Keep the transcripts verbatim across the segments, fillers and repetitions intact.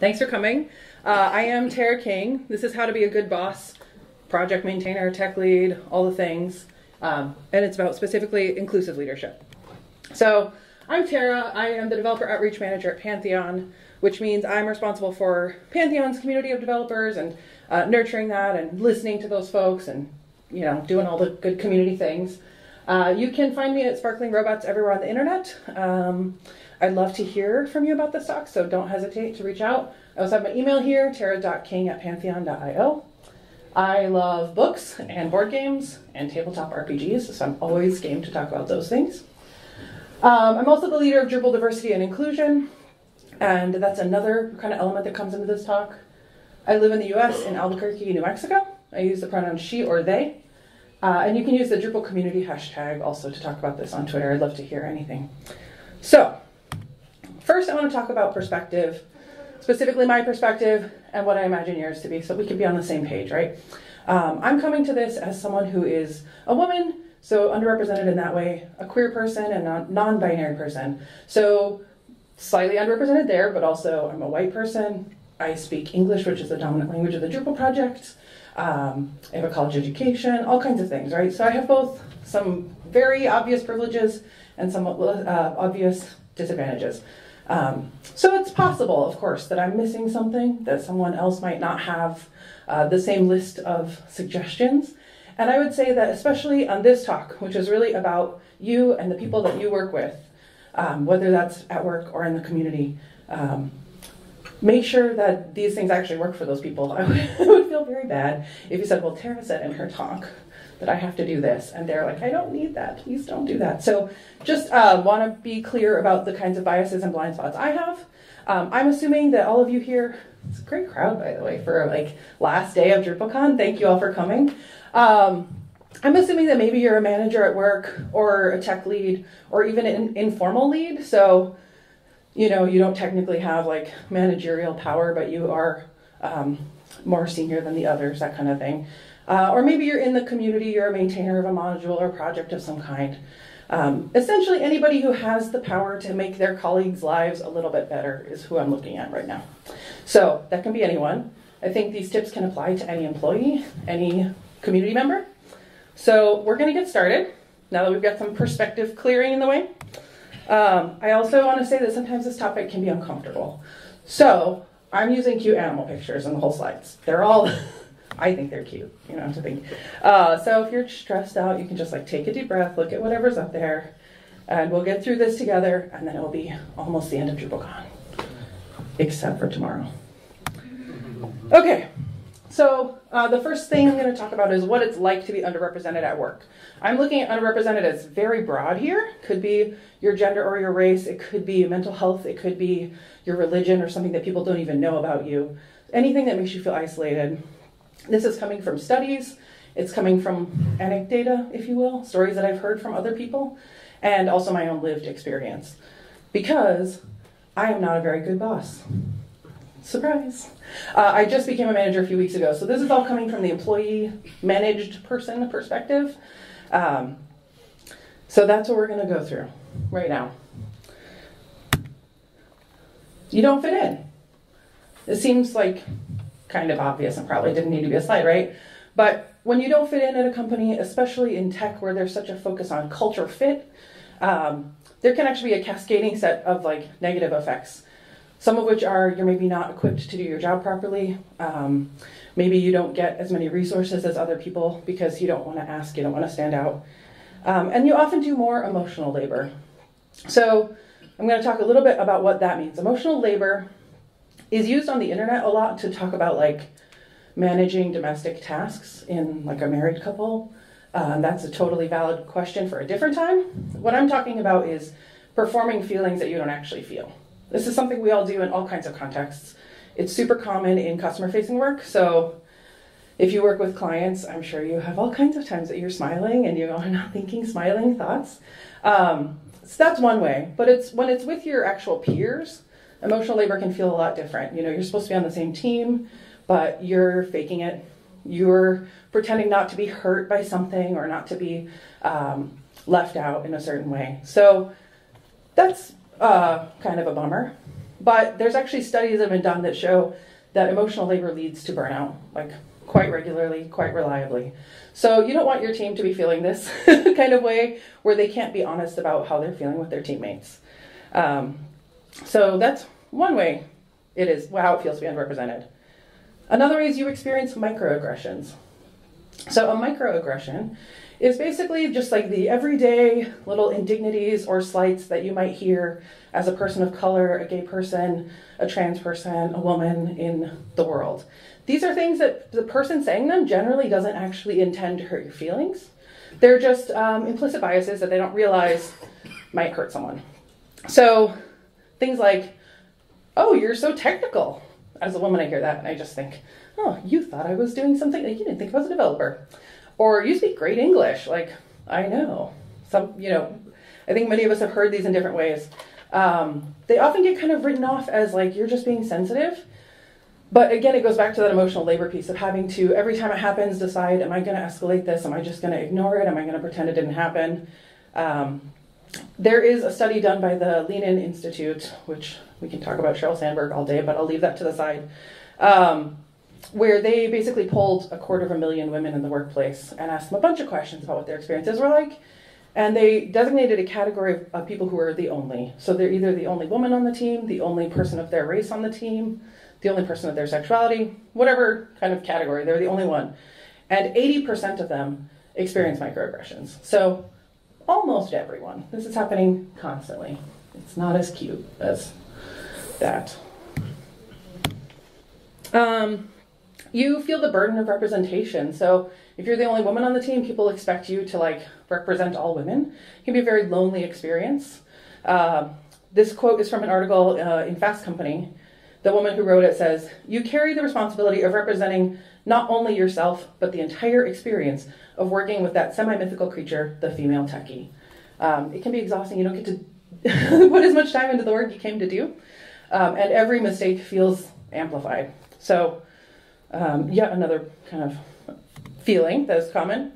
Thanks for coming. Uh, I am Tara King. This is how to be a good boss, project maintainer, tech lead, all the things. Um, and it's about specifically inclusive leadership. So I'm Tara. I am the Developer Outreach Manager at Pantheon, which means I'm responsible for Pantheon's community of developers and uh, nurturing that and listening to those folks and, you know, doing all the good community things. Uh, you can find me at Sparkling Robots everywhere on the internet. Um, I'd love to hear from you about this talk, so don't hesitate to reach out. I also have my email here, tara dot king at pantheon dot i o. I love books and board games and tabletop R P Gs, so I'm always game to talk about those things. Um, I'm also the leader of Drupal Diversity and Inclusion, and that's another kind of element that comes into this talk. I live in the U S in Albuquerque, New Mexico. I use the pronoun she or they. Uh, and you can use the Drupal community hashtag also to talk about this on Twitter. I'd love to hear anything. So, first I want to talk about perspective, specifically my perspective and what I imagine yours to be, so we can be on the same page, right? Um, I'm coming to this as someone who is a woman, so underrepresented in that way, a queer person and a non-binary person. So, slightly underrepresented there, but also I'm a white person. I speak English, which is the dominant language of the Drupal project. Um, I have a college education, all kinds of things, right? So I have both some very obvious privileges and somewhat uh, obvious disadvantages. Um, so it's possible, of course, that I'm missing something, that someone else might not have uh, the same list of suggestions. And I would say that especially on this talk, which is really about you and the people that you work with, um, whether that's at work or in the community, um, make sure that these things actually work for those people. I would, I would feel very bad if you said, well, Tara said in her talk that I have to do this. And they're like, I don't need that. Please don't do that. So just uh, want to be clear about the kinds of biases and blind spots I have. Um, I'm assuming that all of you here, it's a great crowd, by the way, for like last day of DrupalCon. Thank you all for coming. Um, I'm assuming that maybe you're a manager at work or a tech lead or even an informal lead. So you know, you don't technically have like managerial power, but you are um, more senior than the others, that kind of thing. Uh, or maybe you're in the community, you're a maintainer of a module or project of some kind. Um, essentially anybody who has the power to make their colleagues' lives a little bit better is who I'm looking at right now. So that can be anyone. I think these tips can apply to any employee, any community member. So we're gonna get started now that we've got some perspective clearing in the way. Um, I also want to say that sometimes this topic can be uncomfortable. So I'm using cute animal pictures in the whole slides. They're all, I think they're cute, you know, to think. Uh, so if you're stressed out, you can just like take a deep breath, look at whatever's up there, and we'll get through this together, and then it'll be almost the end of DrupalCon, except for tomorrow. Okay. So uh, the first thing I'm going to talk about is what it's like to be underrepresented at work. I'm looking at underrepresented as very broad here. Could be your gender or your race. It could be mental health. It could be your religion or something that people don't even know about you. Anything that makes you feel isolated. This is coming from studies. It's coming from anecdata, if you will, stories that I've heard from other people, and also my own lived experience. Because I am not a very good boss. Surprise. Uh, I just became a manager a few weeks ago, so this is all coming from the employee managed person perspective. Um, so that's what we're going to go through right now. You don't fit in. It seems like kind of obvious and probably didn't need to be a slide, right? But when you don't fit in at a company, especially in tech where there's such a focus on culture fit, um, there can actually be a cascading set of like negative effects. Some of which are you're maybe not equipped to do your job properly. Um, maybe you don't get as many resources as other people because you don't want to ask, you don't want to stand out. Um, and you often do more emotional labor. So I'm going to talk a little bit about what that means. Emotional labor is used on the internet a lot to talk about like managing domestic tasks in like a married couple. Um, that's a totally valid question for a different time. What I'm talking about is performing feelings that you don't actually feel. This is something we all do in all kinds of contexts. It's super common in customer-facing work, so if you work with clients, I'm sure you have all kinds of times that you're smiling and you are not thinking smiling thoughts. Um, so that's one way, but it's when it's with your actual peers, emotional labor can feel a lot different. You know, you're supposed to be on the same team, but you're faking it. You're pretending not to be hurt by something or not to be um, left out in a certain way. So that's Uh, kind of a bummer, But there's actually studies that have been done that show that emotional labor leads to burnout, like quite regularly, quite reliably. So you don't want your team to be feeling this kind of way where they can't be honest about how they're feeling with their teammates. Um, so that's one way it is, how it feels to be underrepresented. Another way is you experience microaggressions. So a microaggression is basically just like the everyday little indignities or slights that you might hear as a person of color, a gay person, a trans person, a woman in the world. These are things that the person saying them generally doesn't actually intend to hurt your feelings. They're just um, implicit biases that they don't realize might hurt someone. So things like, oh, you're so technical. As a woman, I hear that and I just think, oh, you thought I was doing something that you didn't think I was a developer. Or you speak great English, like, I know. Some, you know, I think many of us have heard these in different ways. Um, they often get kind of written off as like, you're just being sensitive. But again, it goes back to that emotional labor piece of having to, every time it happens, decide, am I gonna escalate this? Am I just gonna ignore it? Am I gonna pretend it didn't happen? Um, there is a study done by the Lean In Institute, which we can talk about Sheryl Sandberg all day, but I'll leave that to the side. Um, where they basically polled a quarter of a million women in the workplace and asked them a bunch of questions about what their experiences were like. And they designated a category of people who are the only. So they're either the only woman on the team, the only person of their race on the team, the only person of their sexuality, whatever kind of category, they're the only one. And eighty percent of them experience microaggressions. So almost everyone. This is happening constantly. It's not as cute as that. Um, You feel the burden of representation. So if you're the only woman on the team, people expect you to like represent all women. It can be a very lonely experience. Uh, this quote is from an article uh, in Fast Company. The woman who wrote it says, "You carry the responsibility of representing not only yourself, but the entire experience of working with that semi-mythical creature, the female techie." Um, it can be exhausting. You don't get to put as much time into the work you came to do. Um, and every mistake feels amplified. So. Um, yet another kind of feeling that is common.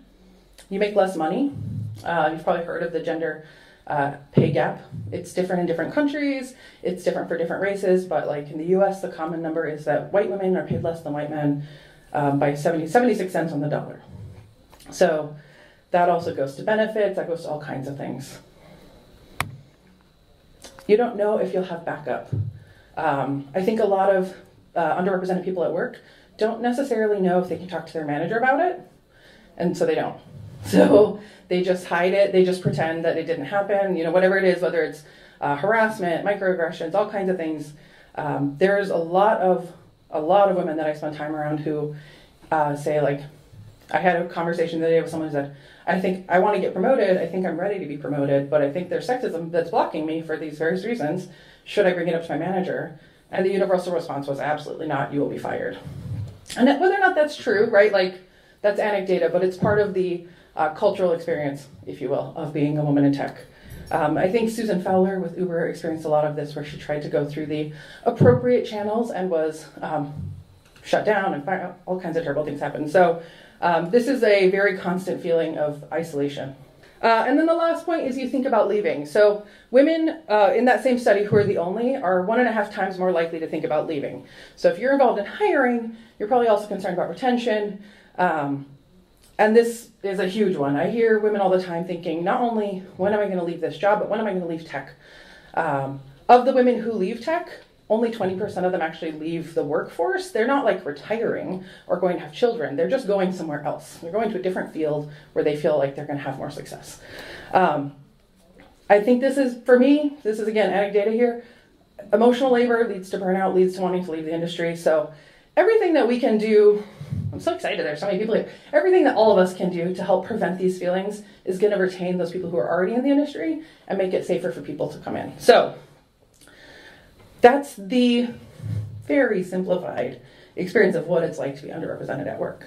You make less money. Uh, you've probably heard of the gender uh, pay gap. It's different in different countries. It's different for different races. But like in the U S, the common number is that white women are paid less than white men um, by seventy, seventy-six cents on the dollar. So that also goes to benefits. That goes to all kinds of things. You don't know if you'll have backup. Um, I think a lot of uh, underrepresented people at work don't necessarily know if they can talk to their manager about it, and so they don't. So they just hide it, they just pretend that it didn't happen, you know, whatever it is, whether it's uh, harassment, microaggressions, all kinds of things. Um, there's a lot of, a lot of women that I spend time around who uh, say like, I had a conversation the other day with someone who said, I think I want to get promoted, I think I'm ready to be promoted, but I think there's sexism that's blocking me for these various reasons. Should I bring it up to my manager? And the universal response was absolutely not, you will be fired. And whether or not that's true, right, like that's anecdata, but it's part of the uh, cultural experience, if you will, of being a woman in tech. Um, I think Susan Fowler with Uber experienced a lot of this where she tried to go through the appropriate channels and was um, shut down and all kinds of terrible things happened. So um, this is a very constant feeling of isolation. Uh, and then the last point is you think about leaving. So women uh, in that same study who are the only are one and a half times more likely to think about leaving. So if you're involved in hiring, you're probably also concerned about retention. Um, and this is a huge one. I hear women all the time thinking, not only when am I going to leave this job, but when am I going to leave tech? Um, of the women who leave tech, only twenty percent of them actually leave the workforce. They're not like retiring or going to have children. They're just going somewhere else. They're going to a different field where they feel like they're going to have more success. Um, I think this is, for me, this is again, anecdata here. Emotional labor leads to burnout, leads to wanting to leave the industry. So everything that we can do, I'm so excited there's so many people here. Everything that all of us can do to help prevent these feelings is going to retain those people who are already in the industry and make it safer for people to come in. So. That's the very simplified experience of what it's like to be underrepresented at work.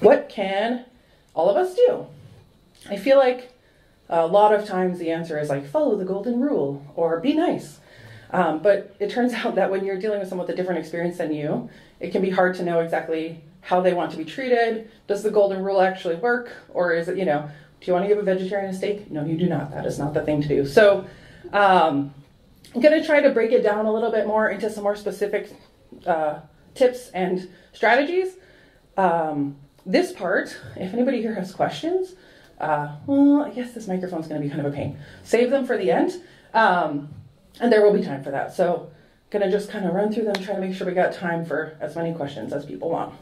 What can all of us do? I feel like a lot of times the answer is like, follow the golden rule or be nice. Um, but it turns out that when you're dealing with someone with a different experience than you, it can be hard to know exactly how they want to be treated. Does the golden rule actually work? Or is it, you know, do you want to give a vegetarian a steak? No, you do not. That is not the thing to do. So. Um, I'm going to try to break it down a little bit more into some more specific uh, tips and strategies. Um, this part, if anybody here has questions, uh, well, I guess this microphone's going to be kind of a pain. Save them for the end, um, and there will be time for that. So I'm going to just kind of run through them, try to make sure we got time for as many questions as people want.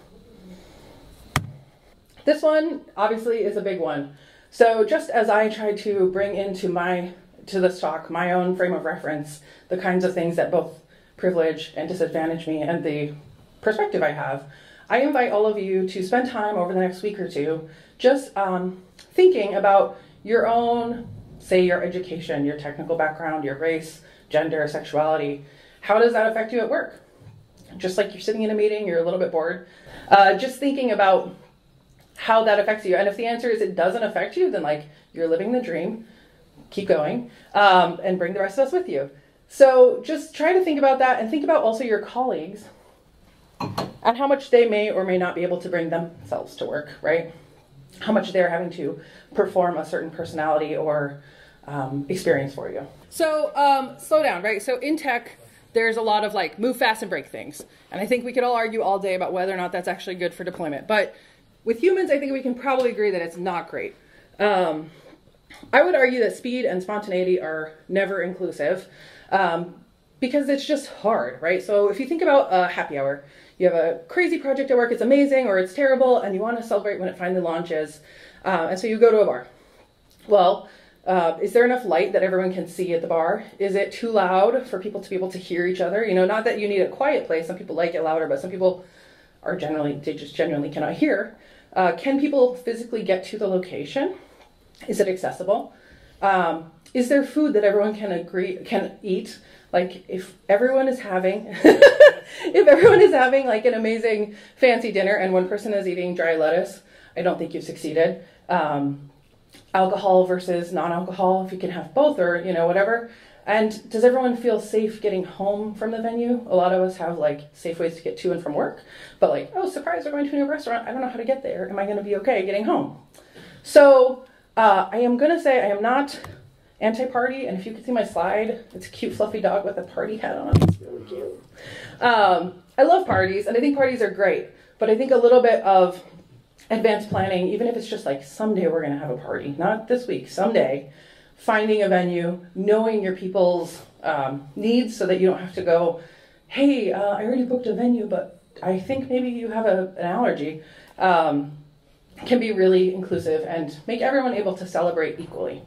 This one, obviously, is a big one. So just as I try to bring into my, to this talk, my own frame of reference, the kinds of things that both privilege and disadvantage me and the perspective I have, I invite all of you to spend time over the next week or two just um, thinking about your own, say your education, your technical background, your race, gender, sexuality. How does that affect you at work? Just like you're sitting in a meeting, you're a little bit bored. Uh, just thinking about how that affects you. And if the answer is it doesn't affect you, then like you're living the dream, keep going, um, and bring the rest of us with you. So just try to think about that and think about also your colleagues and how much they may or may not be able to bring themselves to work, right? How much they're having to perform a certain personality or um, experience for you. So um, slow down, right? So in tech, there's a lot of like move fast and break things. And I think we could all argue all day about whether or not that's actually good for deployment. But with humans, I think we can probably agree that it's not great. Um, I would argue that speed and spontaneity are never inclusive um, because it's just hard, right? So if you think about a happy hour, you have a crazy project at work, it's amazing or it's terrible, and you want to celebrate when it finally launches. Uh, and so you go to a bar. Well, uh, is there enough light that everyone can see at the bar? Is it too loud for people to be able to hear each other? You know, not that you need a quiet place. Some people like it louder, but some people are generally, they just generally cannot hear. Uh, can people physically get to the location? Is it accessible? Um, is there food that everyone can agree can eat? Like if everyone is having, if everyone is having like an amazing fancy dinner and one person is eating dry lettuce, I don't think you've succeeded. Um, alcohol versus non-alcohol, if you can have both or, you know, whatever. And does everyone feel safe getting home from the venue? A lot of us have like safe ways to get to and from work, but like, oh, surprise, we're going to a new restaurant. I don't know how to get there. Am I going to be okay getting home? So uh, I am going to say I am not anti-party. And if you can see my slide, it's a cute fluffy dog with a party hat on. It's really cute. Um, I love parties and I think parties are great, but I think a little bit of advanced planning, even if it's just like someday we're going to have a party, not this week, someday. Finding a venue, knowing your people's um, needs so that you don't have to go, hey, uh, I already booked a venue, but I think maybe you have a, an allergy, um, can be really inclusive and make everyone able to celebrate equally.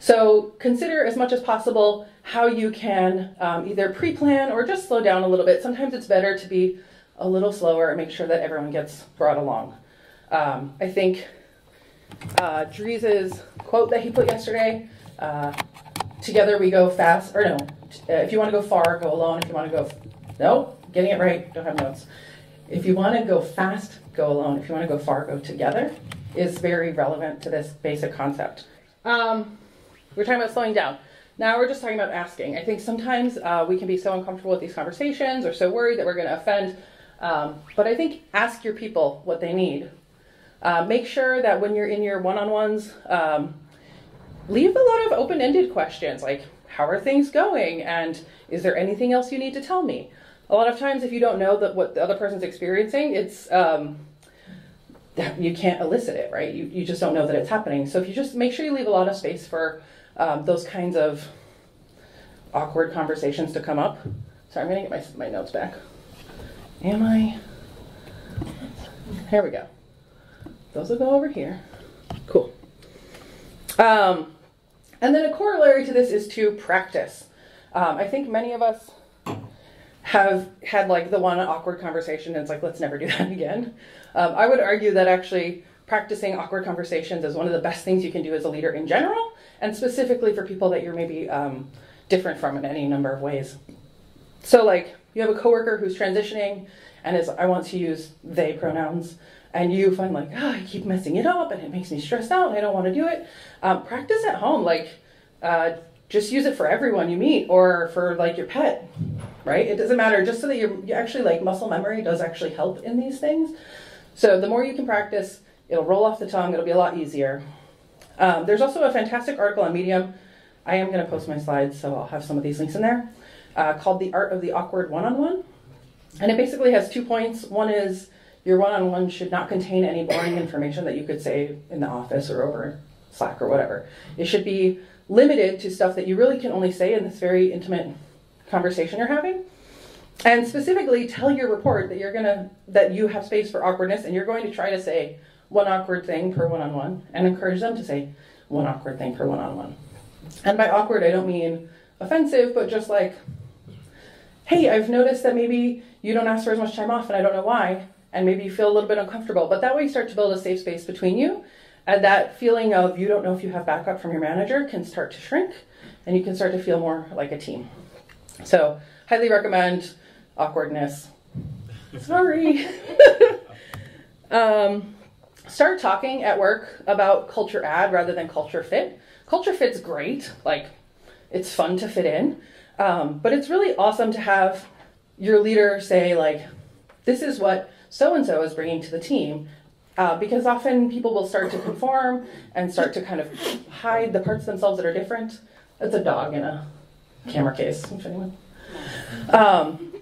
So consider as much as possible how you can um, either pre-plan or just slow down a little bit. Sometimes it's better to be a little slower and make sure that everyone gets brought along. Um, I think uh, Dries' quote that he put yesterday, Uh, together we go fast, or no, uh, if you want to go far, go alone. If you want to go, no, getting it right, don't have notes. If you want to go fast, go alone. If you want to go far, go together is very relevant to this basic concept. Um, we're talking about slowing down. Now we're just talking about asking. I think sometimes uh, we can be so uncomfortable with these conversations or so worried that we're going to offend. Um, but I think ask your people what they need. Uh, make sure that when you're in your one-on-ones, um, leave a lot of open-ended questions like, how are things going? And is there anything else you need to tell me? A lot of times if you don't know that what the other person's experiencing, it's um, you can't elicit it, right? You, you just don't know that it's happening. So if you just make sure you leave a lot of space for um, those kinds of awkward conversations to come up. Sorry, I'm gonna get my, my notes back. Am I? Here we go. Those will go over here. Cool. Um, And then a corollary to this is to practice. Um, I think many of us have had like the one awkward conversation and it's like, let's never do that again. Um, I would argue that actually practicing awkward conversations is one of the best things you can do as a leader in general, and specifically for people that you're maybe um, different from in any number of ways. So like you have a coworker who's transitioning and is, I want to use they pronouns. And you find like, oh, I keep messing it up and it makes me stressed out and I don't want to do it. Um, practice at home, like uh, just use it for everyone you meet or for like your pet, right? It doesn't matter, just so that you're, you actually like muscle memory does actually help in these things. So the more you can practice, it'll roll off the tongue, it'll be a lot easier. Um, there's also a fantastic article on Medium I am going to post my slides, so I'll have some of these links in there, uh, called The Art of the Awkward One-on-One. And it basically has two points. One is your one-on-one should not contain any boring information that you could say in the office or over Slack or whatever. It should be limited to stuff that you really can only say in this very intimate conversation you're having. And specifically tell your report that you're gonna, that you have space for awkwardness, and you're going to try to say one awkward thing per one-on-one and encourage them to say one awkward thing per one-on-one. And by awkward, I don't mean offensive, but just like, hey, I've noticed that maybe you don't ask for as much time off and I don't know why, and maybe you feel a little bit uncomfortable, but that way you start to build a safe space between you, and that feeling of you don't know if you have backup from your manager can start to shrink, and you can start to feel more like a team. So highly recommend awkwardness. Sorry. um, start talking at work about culture ad rather than culture fit. Culture fit's great, like it's fun to fit in, um, but it's really awesome to have your leader say like, this is what so-and-so is bringing to the team, uh, because often people will start to conform and start to kind of hide the parts of themselves that are different. That's a dog in a camera case, if anyone. Um,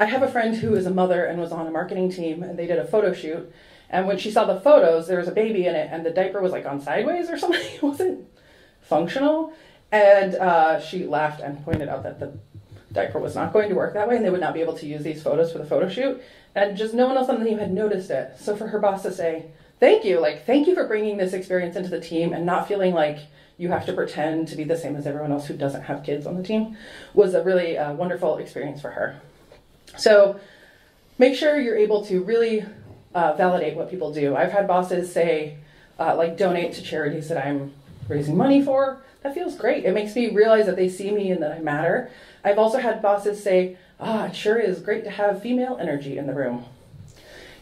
I have a friend who is a mother and was on a marketing team, and they did a photo shoot, and when she saw the photos, there was a baby in it, and the diaper was like on sideways or something. It wasn't functional, and uh, she laughed and pointed out that the diaper was not going to work that way, and they would not be able to use these photos for the photo shoot, and just no one else on the team had noticed it. So for her boss to say, thank you, like, thank you for bringing this experience into the team and not feeling like you have to pretend to be the same as everyone else who doesn't have kids on the team, was a really uh, wonderful experience for her. So make sure you're able to really uh, validate what people do. I've had bosses say, uh, like, donate to charities that I'm raising money for. That feels great. It makes me realize that they see me and that I matter. I've also had bosses say, ah, it sure is great to have female energy in the room.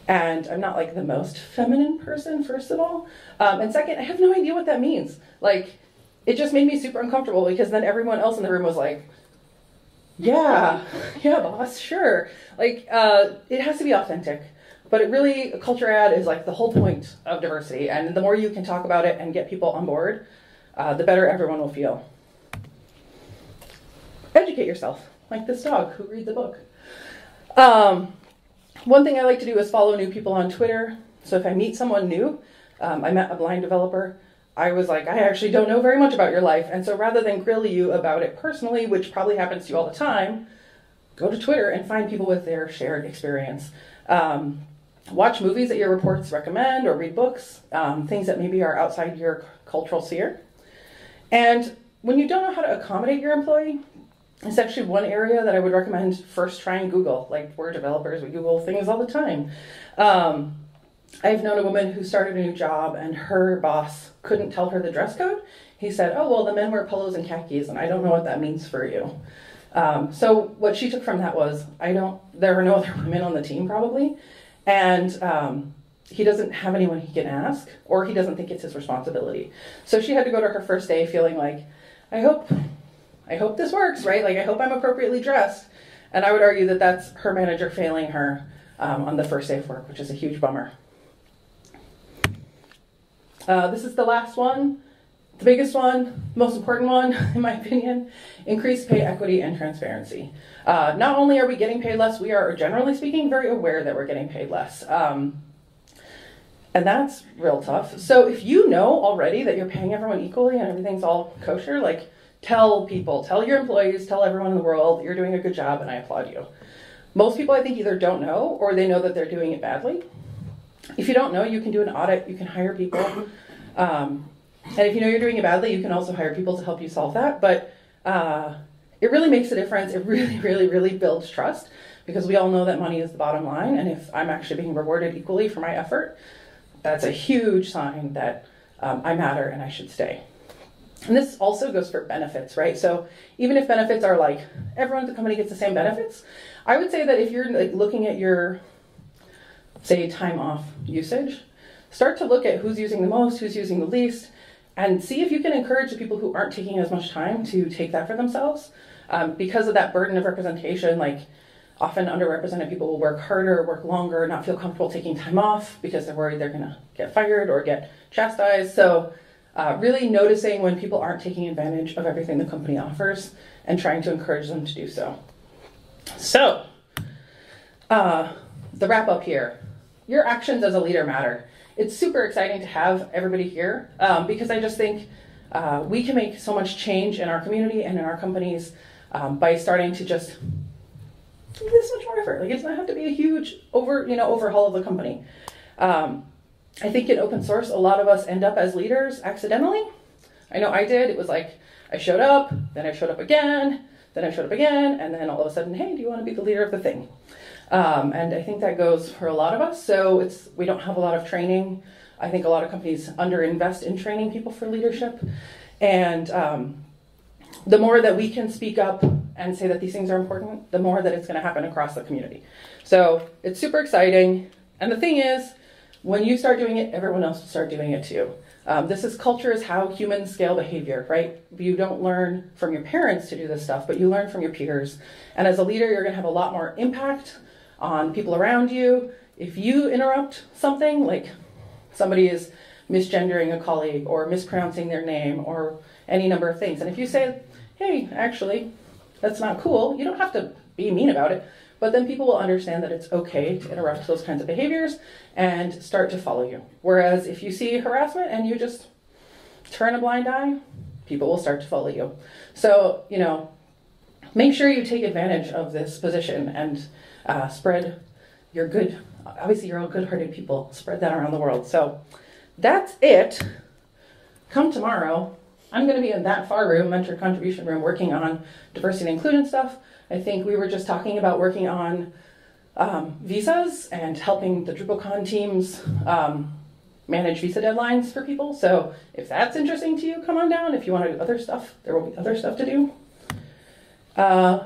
And I'm not like the most feminine person, first of all. Um, and second, I have no idea what that means. Like, it just made me super uncomfortable, because then everyone else in the room was like, yeah, yeah, boss, sure. Like, uh, it has to be authentic. But it really, a culture ad is like the whole point of diversity. And the more you can talk about it and get people on board, uh, the better everyone will feel. Educate yourself, like this dog who reads a book. Um, one thing I like to do is follow new people on Twitter. So if I meet someone new, um, I met a blind developer, I was like, I actually don't know very much about your life. And so rather than grill you about it personally, which probably happens to you all the time, go to Twitter and find people with their shared experience. Um, watch movies that your reports recommend, or read books, um, things that maybe are outside your cultural sphere. And when you don't know how to accommodate your employee, it's actually one area that I would recommend first trying Google. Like, we're developers, we Google things all the time. Um, I've known a woman who started a new job and her boss couldn't tell her the dress code. He said, oh, well, the men wear polos and khakis, and I don't know what that means for you. Um, so what she took from that was, I don't, there are no other women on the team probably, and um, he doesn't have anyone he can ask, or he doesn't think it's his responsibility. So she had to go to her first day feeling like, I hope... I hope this works, right? Like, I hope I'm appropriately dressed. And I would argue that that's her manager failing her um, on the first day of work, which is a huge bummer. Uh, this is the last one, the biggest one, most important one, in my opinion, increase pay equity and transparency. Uh, not only are we getting paid less, we are, generally speaking, very aware that we're getting paid less. Um, and that's real tough. So if you know already that you're paying everyone equally and everything's all kosher, like, tell people, tell your employees, tell everyone in the world, you're doing a good job and I applaud you. Most people, I think, either don't know or they know that they're doing it badly. If you don't know, you can do an audit, you can hire people. Um, and if you know you're doing it badly, you can also hire people to help you solve that. But uh, it really makes a difference. It really, really, really builds trust, because we all know that money is the bottom line. And if I'm actually being rewarded equally for my effort, that's a huge sign that um, I matter and I should stay. And this also goes for benefits, right? So even if benefits are like, everyone at the company gets the same benefits, I would say that if you're like looking at your, say, time off usage, start to look at who's using the most, who's using the least, and see if you can encourage the people who aren't taking as much time to take that for themselves. Um, because of that burden of representation, like, often underrepresented people will work harder, work longer, not feel comfortable taking time off because they're worried they're gonna get fired or get chastised. So Uh, really noticing when people aren't taking advantage of everything the company offers and trying to encourage them to do so. So, uh, the wrap up here. Your actions as a leader matter. It's super exciting to have everybody here um, because I just think uh, we can make so much change in our community and in our companies um, by starting to just do this much more effort. Like, it doesn't have to be a huge over, you know, overhaul of the company. Um, I think in open source, a lot of us end up as leaders accidentally. I know I did. It was like, I showed up, then I showed up again, then I showed up again, and then all of a sudden, hey, do you want to be the leader of the thing? Um, and I think that goes for a lot of us. So it's, we don't have a lot of training. I think a lot of companies underinvest in training people for leadership. And um, the more that we can speak up and say that these things are important, the more that it's going to happen across the community. So it's super exciting. And the thing is, when you start doing it, everyone else will start doing it too. Um, this is culture is how humans scale behavior, right? You don't learn from your parents to do this stuff, but you learn from your peers. And as a leader, you're going to have a lot more impact on people around you. If you interrupt something, like somebody is misgendering a colleague or mispronouncing their name or any number of things, and if you say, hey, actually, that's not cool, you don't have to be mean about it. But then people will understand that it's okay to interrupt those kinds of behaviors and start to follow you. Whereas if you see harassment and you just turn a blind eye, people will start to follow you. So, you know, make sure you take advantage of this position and uh, spread your good, obviously you're all good-hearted people, spread that around the world. So that's it. Come tomorrow, I'm gonna be in that FAR room, mentor contribution room, working on diversity and inclusion stuff. I think we were just talking about working on um, visas and helping the DrupalCon teams um, manage visa deadlines for people. So if that's interesting to you, come on down. If you want to do other stuff, there will be other stuff to do. Uh,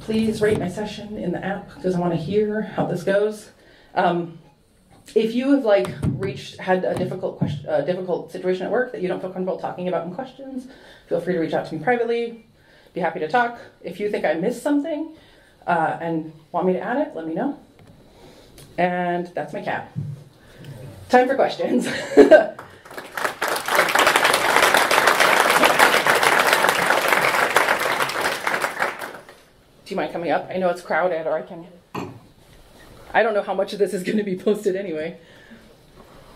please rate my session in the app because I want to hear how this goes. Um, if you have like reached, had a difficult, question, uh, difficult situation at work that you don't feel comfortable talking about in questions, feel free to reach out to me privately. Be happy to talk. If you think I missed something uh, and want me to add it, let me know. And that's my cap. Time for questions. Do you mind coming up? I know it's crowded, or I can... I don't know how much of this is going to be posted anyway.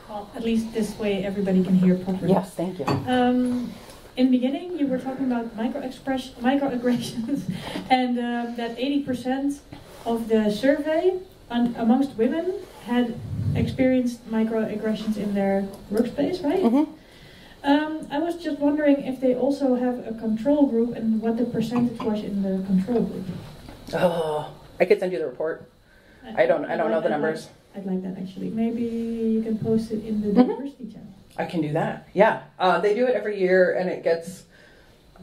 Well, at least this way everybody can hear properly. Yes, thank you. Um, In the beginning, you were talking about microexpressions, microaggressions, and uh, that eighty percent of the survey on, amongst women had experienced microaggressions in their workspace, right? Mm-hmm. um, I was just wondering if they also have a control group and what the percentage was in the control group. Oh, I could send you the report. I, I don't. I don't know the numbers. I'd like that actually. Maybe you can post it in the mm-hmm. diversity channel. I can do that, yeah. Uh, they do it every year, and it gets,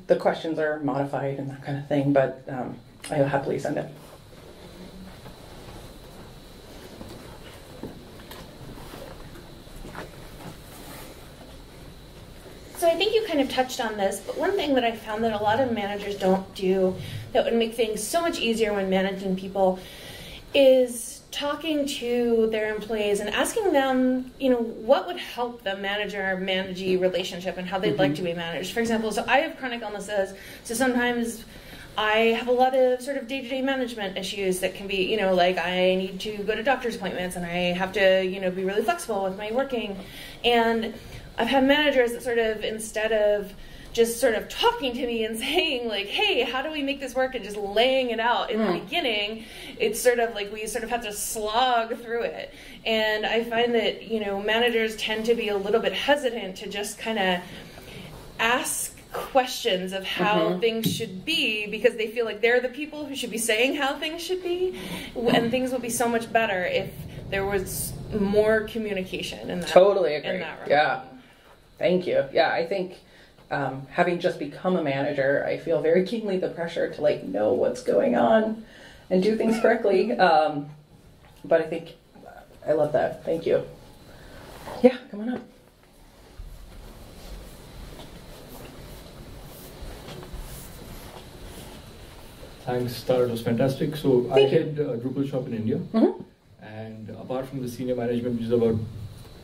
the questions are modified and that kind of thing, but um, I'll happily send it. So I think you kind of touched on this, but one thing that I found that a lot of managers don't do that would make things so much easier when managing people is talking to their employees and asking them, you know, what would help the manager-managee relationship and how they'd mm-hmm. like to be managed. For example, so I have chronic illnesses, so sometimes I have a lot of sort of day-to-day management issues that can be, you know, like I need to go to doctor's appointments and I have to, you know, be really flexible with my working. And I've had managers that sort of, instead of just sort of talking to me and saying like, hey, how do we make this work? And just laying it out in mm. the beginning, it's sort of like we sort of have to slog through it. And I find that, you know, managers tend to be a little bit hesitant to just kind of ask questions of how mm-hmm. things should be because they feel like they're the people who should be saying how things should be. And things would be so much better if there was more communication in that. Totally agree. In that realm. Yeah. Thank you. Yeah, I think... Um, having just become a manager, I feel very keenly the pressure to like know what's going on and do things correctly. Um, but I think I love that. Thank you. Yeah, come on up. Thanks, Tara. It was fantastic. So Thank I you. Had a Drupal shop in India, mm-hmm. and apart from the senior management, which is about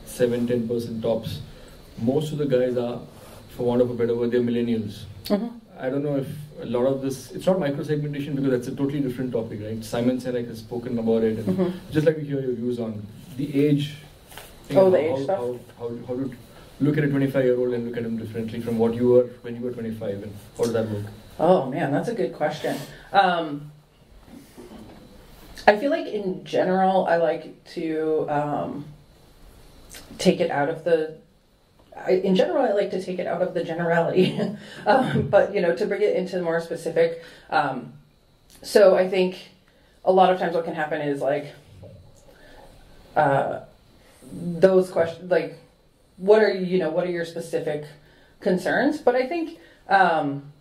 seven, ten percent tops. most of the guys are, for want of a better word, they're millennials. Mm-hmm. I don't know if a lot of this, it's not micro-segmentation because that's a totally different topic, right? Simon Sinek has spoken about it. And mm-hmm. Just like we hear your views on the age. Oh, the how, age stuff? How, how, how to look at a twenty-five-year-old and look at him differently from what you were when you were twenty-five, and how does that work? Oh, man, that's a good question. Um, I feel like in general, I like to um, take it out of the... I, in general, I like to take it out of the generality, um, but, you know, to bring it into more specific. Um, so I think a lot of times what can happen is, like, uh, those questions, like, what are, you know, what are your specific concerns? But I think um,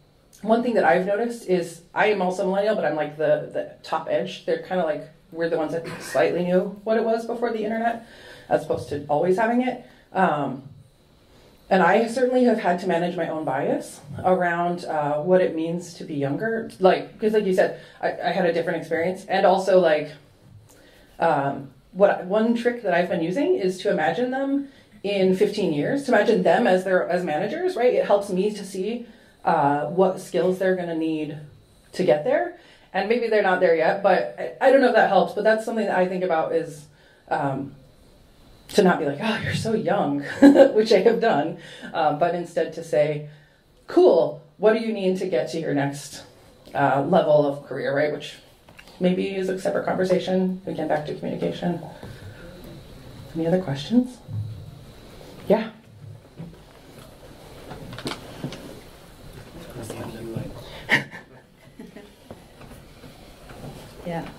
one thing that I've noticed is I am also millennial, but I'm, like, the, the top edge. They're kind of, like, we're the ones that slightly knew what it was before the internet, as opposed to always having it. Um, And I certainly have had to manage my own bias around uh, what it means to be younger. Like, because like you said, I, I had a different experience. And also, like, um, what one trick that I've been using is to imagine them in fifteen years, to imagine them as their as managers, right? It helps me to see uh, what skills they're going to need to get there. And maybe they're not there yet, but I, I don't know if that helps. But that's something that I think about is... Um, to not be like, oh, you're so young, which I have done, uh, but instead to say, cool, what do you need to get to your next uh, level of career, right? Which maybe is a separate conversation. Again, back to communication. Any other questions? Yeah. Yeah,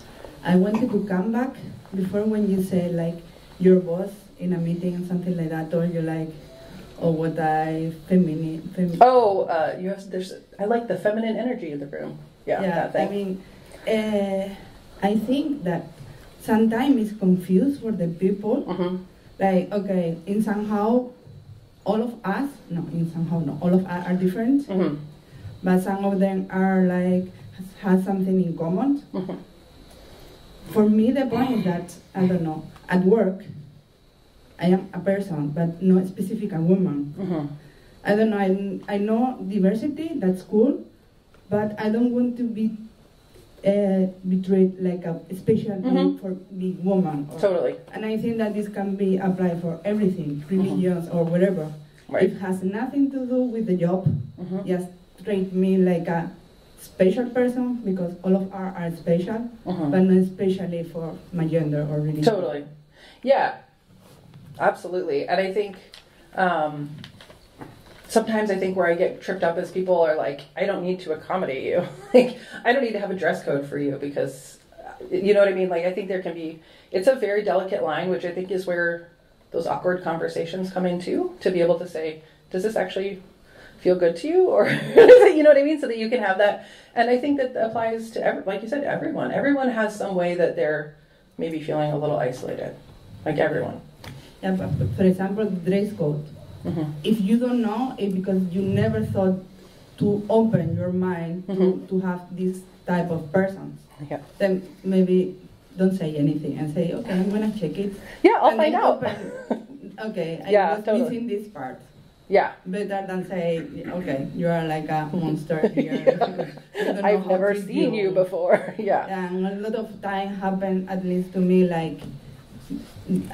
I wanted to come back before when you said, like, your boss in a meeting and something like that told you, like, oh, what I feminine. Femi oh, uh, you have there's. I like the feminine energy in the room. Yeah, yeah. That thing. I mean, uh, I think that sometimes it's confused for the people. Mm-hmm. Like, okay, in somehow, all of us. No, in somehow, no. All of us are different, mm-hmm. but some of them are like has something in common. Mm-hmm. For me, the point is that I don't know. At work, I am a person, but not specific a woman. Mm-hmm. I don't know, I, I know diversity, that's cool, but I don't want to be uh, be treated like a special mm-hmm. for big woman. Or, totally. And I think that this can be applied for everything, religions mm-hmm. or whatever. Right. It has nothing to do with the job, mm-hmm. just treat me like a special person, because all of us are special, mm-hmm. but not especially for my gender or religion. Totally. Yeah, absolutely. And I think um, sometimes I think where I get tripped up is people are like, I don't need to accommodate you. Like, I don't need to have a dress code for you because, you know what I mean? Like, I think there can be, it's a very delicate line, which I think is where those awkward conversations come in too, to be able to say, does this actually feel good to you? Or, you know what I mean? So that you can have that. And I think that applies to, every, like you said, everyone. Everyone has some way that they're maybe feeling a little isolated. Like everyone. Yeah, but for example, dress code. Mm-hmm. If you don't know, it because you never thought to open your mind mm-hmm. to, to have this type of persons, yeah. then maybe don't say anything and say, okay, I'm going to check it. Yeah, I'll and find out. Open, okay, I yeah, was totally. missing this part. Yeah. Better than say, okay, you are like a monster here. Yeah. I've never seen you before. Yeah. And a lot of time happened, at least to me, like,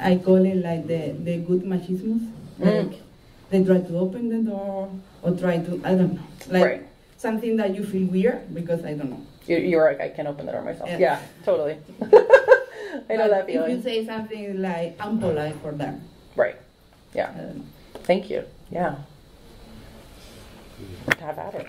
I call it like the, the good machismo. Mm. Like, they try to open the door or try to, I don't know. Like right. something that you feel weird because I don't know. You're, you're like, I can open the door myself. Yeah, yeah, totally. I know but that feeling. If you say something like, I'm polite for them. Right. Yeah. Um, Thank you. Yeah. Have at it.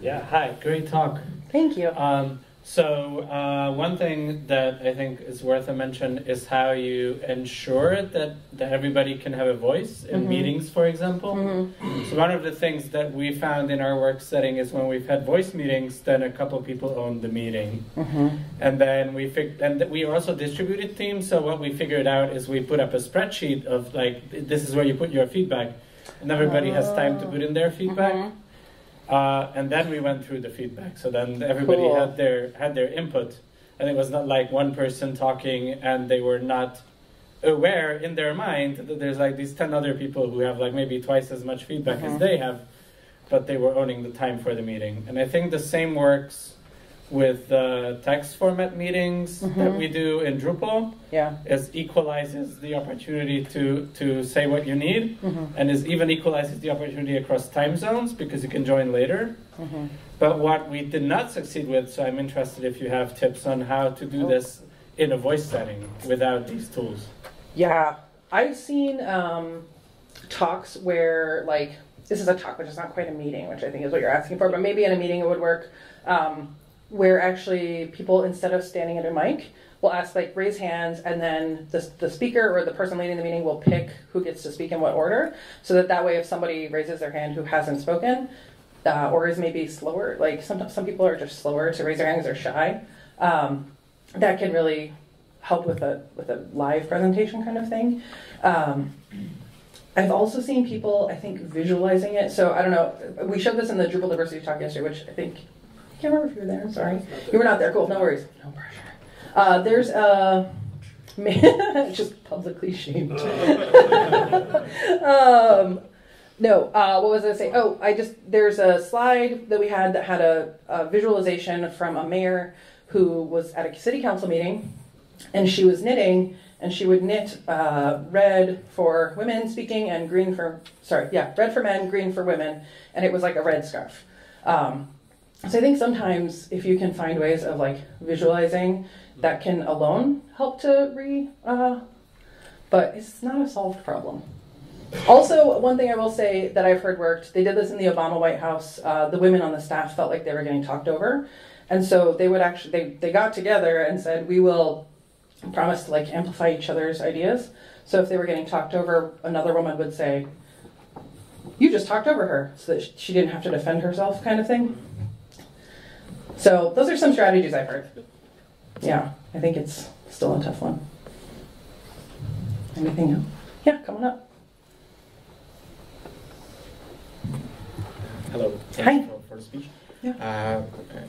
Yeah. Hi. Great talk. Thank you. Um, So uh, one thing that I think is worth a mention is how you ensure that, that everybody can have a voice in mm-hmm. meetings, for example. Mm-hmm. So one of the things that we found in our work setting is when we've had voice meetings, then a couple people owned the meeting. Mm-hmm. And then we fig- and th- we also distributed themes, so what we figured out is we put up a spreadsheet of like, this is where you put your feedback, and everybody oh. has time to put in their feedback. Mm-hmm. Uh, and then we went through the feedback. So then everybody cool. had their had their input, and it was not like one person talking and they were not aware in their mind that there's like these ten other people who have like maybe twice as much feedback mm-hmm. as they have, but they were owning the time for the meeting. And I think the same works with the uh, text format meetings mm-hmm. that we do in Drupal. Yeah. It equalizes the opportunity to, to say what you need, mm-hmm. and it even equalizes the opportunity across time zones because you can join later. Mm-hmm. But what we did not succeed with, so I'm interested if you have tips on how to do oh. this in a voice setting without these tools. Yeah, I've seen um, talks where, like, this is a talk, which is not quite a meeting, which I think is what you're asking for, but maybe in a meeting it would work. Um, where actually people, instead of standing at a mic, will ask, like, raise hands, and then the, the speaker or the person leading the meeting will pick who gets to speak in what order, so that that way if somebody raises their hand who hasn't spoken, uh, or is maybe slower, like some, some people are just slower to raise their hands or shy, um, that can really help with a, with a live presentation kind of thing. Um, I've also seen people, I think, visualizing it. So I don't know, we showed this in the Drupal Diversity talk yesterday, which I think, I can't remember if you were there, I'm sorry. You were not there, cool, no worries. No pressure. Uh, there's a, just publicly shamed. um, no, uh, what was I gonna say? Oh, I just, there's a slide that we had that had a, a visualization from a mayor who was at a city council meeting, and she was knitting, and she would knit uh, red for women speaking and green for, sorry, yeah, red for men, green for women, and it was like a red scarf. Um, So I think sometimes if you can find ways of like visualizing, that can alone help to re, uh, but it's not a solved problem. Also, one thing I will say that I've heard worked, they did this in the Obama White House, uh, the women on the staff felt like they were getting talked over. And so they would actually, they, they got together and said, we will promise to like amplify each other's ideas. So if they were getting talked over, another woman would say, you just talked over her, so that she didn't have to defend herself kind of thing. So those are some strategies I've heard. Yeah, I think it's still a tough one. Anything else? Yeah, come on up. Hello. Thanks. Hi. For, for the speech. Yeah. Uh,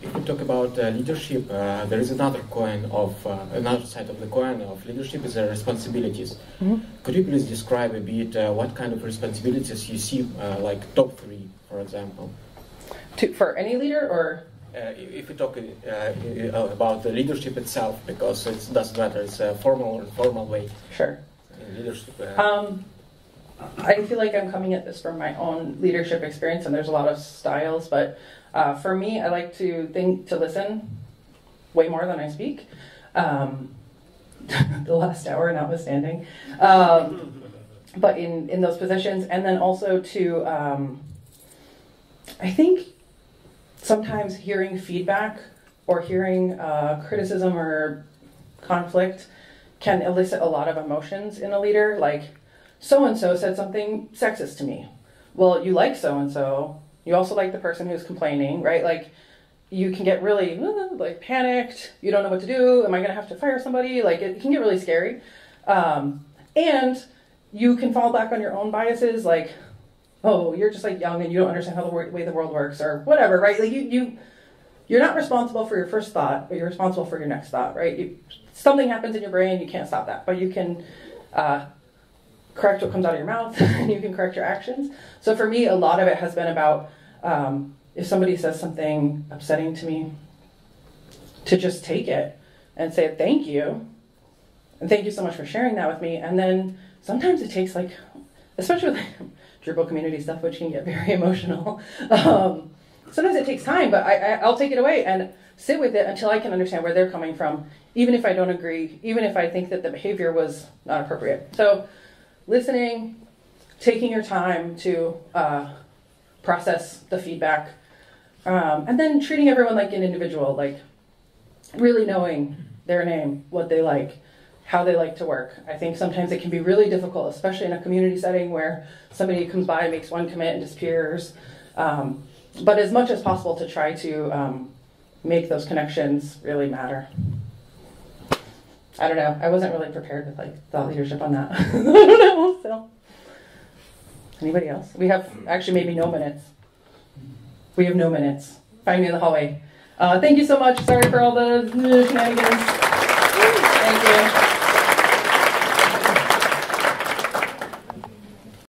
if we talk about uh, leadership, uh, there is another coin of uh, another side of the coin of leadership is the responsibilities. Mm-hmm. Could you please describe a bit uh, what kind of responsibilities you see, uh, like top three, for example? To, for any leader or? Uh, if we talk uh, about the leadership itself, because it doesn't matter, it's a formal or informal way. Sure. In leadership. Uh, um, I feel like I'm coming at this from my own leadership experience, and there's a lot of styles, but uh, for me, I like to think, to listen way more than I speak. Um, the last hour notwithstanding. Um, but in, in those positions, and then also to, um, I think, sometimes hearing feedback or hearing uh, criticism or conflict can elicit a lot of emotions in a leader, like, so-and-so said something sexist to me. Well, you like so-and-so, you also like the person who's complaining, right? Like, you can get really like panicked, you don't know what to do, am I gonna have to fire somebody? Like, it can get really scary. Um, and you can fall back on your own biases, like, oh, you're just like young and you don't understand how the way the world works or whatever, right? Like you, you, you're not responsible for your first thought, but you're responsible for your next thought, right? You, something happens in your brain, you can't stop that, but you can uh, correct what comes out of your mouth and you can correct your actions. So for me, a lot of it has been about um, if somebody says something upsetting to me, to just take it and say thank you. And thank you so much for sharing that with me. And then sometimes it takes like, especially with Drupal community stuff, which can get very emotional. Um, sometimes it takes time, but I, I, I'll take it away and sit with it until I can understand where they're coming from, even if I don't agree, even if I think that the behavior was not appropriate. So listening, taking your time to uh, process the feedback, um, and then treating everyone like an individual, like really knowing their name, what they like, how they like to work. I think sometimes it can be really difficult, especially in a community setting where somebody comes by and makes one commit and disappears. Um, but as much as possible to try to um, make those connections really matter. I don't know, I wasn't really prepared with like thought leadership on that. I don't know, so. Anybody else? We have actually maybe no minutes. We have no minutes. Find me in the hallway. Uh, thank you so much, sorry for all the shenanigans. Thank you.